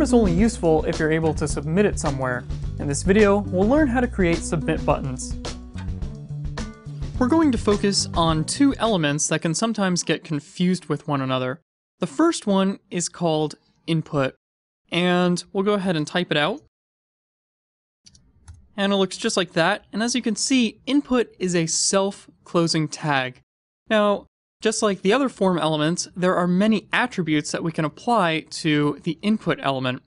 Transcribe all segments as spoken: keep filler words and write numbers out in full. form is only useful if you're able to submit it somewhere. In this video, we'll learn how to create submit buttons. We're going to focus on two elements that can sometimes get confused with one another. The first one is called input, and we'll go ahead and type it out. And it looks just like that, and as you can see, input is a self-closing tag. Now, just like the other form elements, there are many attributes that we can apply to the input element.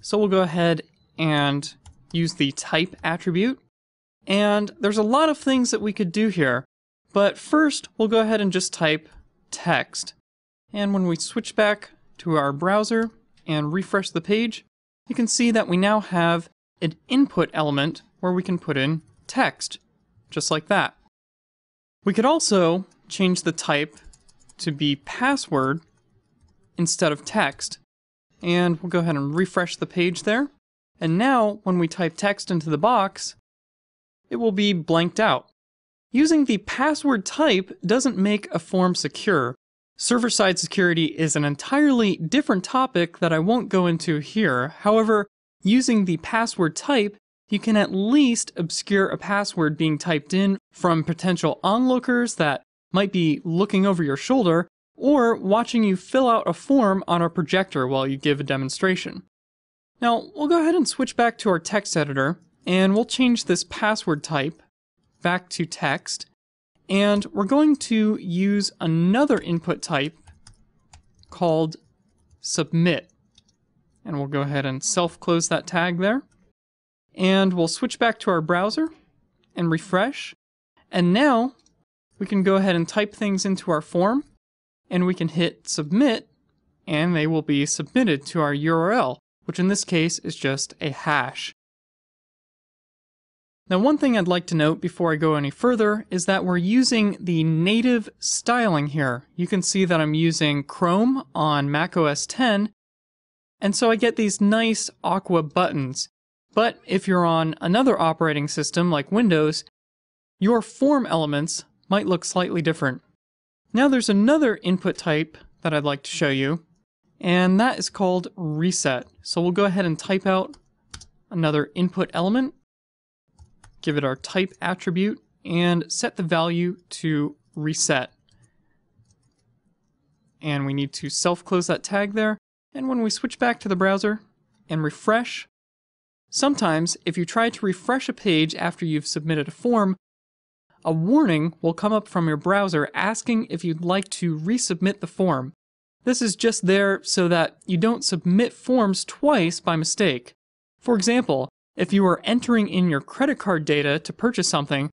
So we'll go ahead and use the type attribute, and there's a lot of things that we could do here, but first we'll go ahead and just type text. And when we switch back to our browser and refresh the page, you can see that we now have an input element where we can put in text, just like that. We could also change the type to be password instead of text, and we'll go ahead and refresh the page there. And now when we type text into the box, it will be blanked out. Using the password type doesn't make a form secure. Server-side security is an entirely different topic that I won't go into here. However, using the password type, you can at least obscure a password being typed in from potential onlookers that might be looking over your shoulder or watching you fill out a form on a projector while you give a demonstration. Now, we'll go ahead and switch back to our text editor, and we'll change this password type back to text, and we're going to use another input type called submit. And we'll go ahead and self-close that tag there. And we'll switch back to our browser and refresh. And now we can go ahead and type things into our form, and we can hit submit, and they will be submitted to our U R L, which in this case is just a hash. Now, one thing I'd like to note before I go any further is that we're using the native styling here. You can see that I'm using Chrome on Mac O S ten, and so I get these nice aqua buttons. But if you're on another operating system like Windows, your form elements might look slightly different. Now there's another input type that I'd like to show you, and that is called reset. So we'll go ahead and type out another input element, give it our type attribute, and set the value to reset. And we need to self-close that tag there. And when we switch back to the browser and refresh, sometimes if you try to refresh a page after you've submitted a form, a warning will come up from your browser asking if you'd like to resubmit the form. This is just there so that you don't submit forms twice by mistake. For example, if you are entering in your credit card data to purchase something,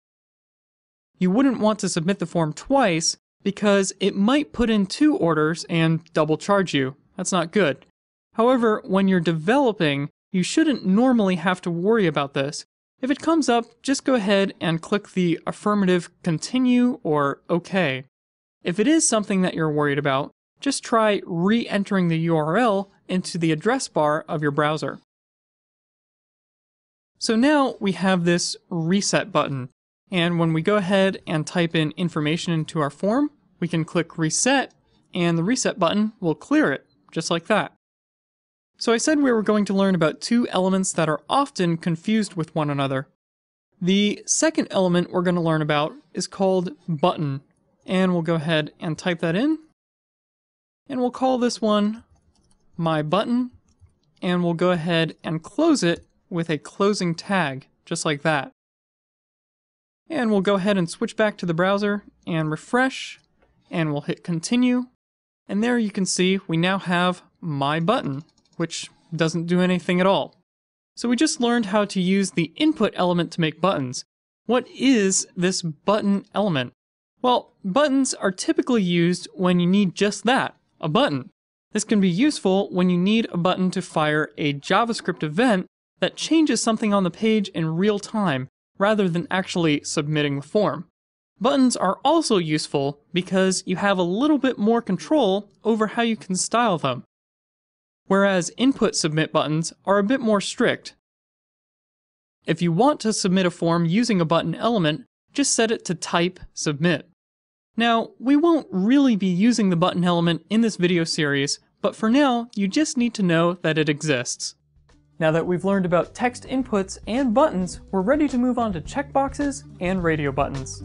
you wouldn't want to submit the form twice because it might put in two orders and double charge you. That's not good. However, when you're developing, you shouldn't normally have to worry about this. If it comes up, just go ahead and click the affirmative continue or OK. If it is something that you're worried about, just try re-entering the U R L into the address bar of your browser. So now we have this reset button, and when we go ahead and type in information into our form, we can click reset, and the reset button will clear it, just like that. So I said we were going to learn about two elements that are often confused with one another. The second element we're going to learn about is called button, and we'll go ahead and type that in, and we'll call this one my button, and we'll go ahead and close it with a closing tag, just like that. And we'll go ahead and switch back to the browser and refresh, and we'll hit continue, and there you can see we now have my button, which doesn't do anything at all. So we just learned how to use the input element to make buttons. What is this button element? Well, buttons are typically used when you need just that, a button. This can be useful when you need a button to fire a JavaScript event that changes something on the page in real time, rather than actually submitting the form. Buttons are also useful because you have a little bit more control over how you can style them, whereas input submit buttons are a bit more strict. If you want to submit a form using a button element, just set it to type submit. Now, we won't really be using the button element in this video series, But for now, you just need to know that it exists. Now that we've learned about text inputs and buttons, we're ready to move on to checkboxes and radio buttons.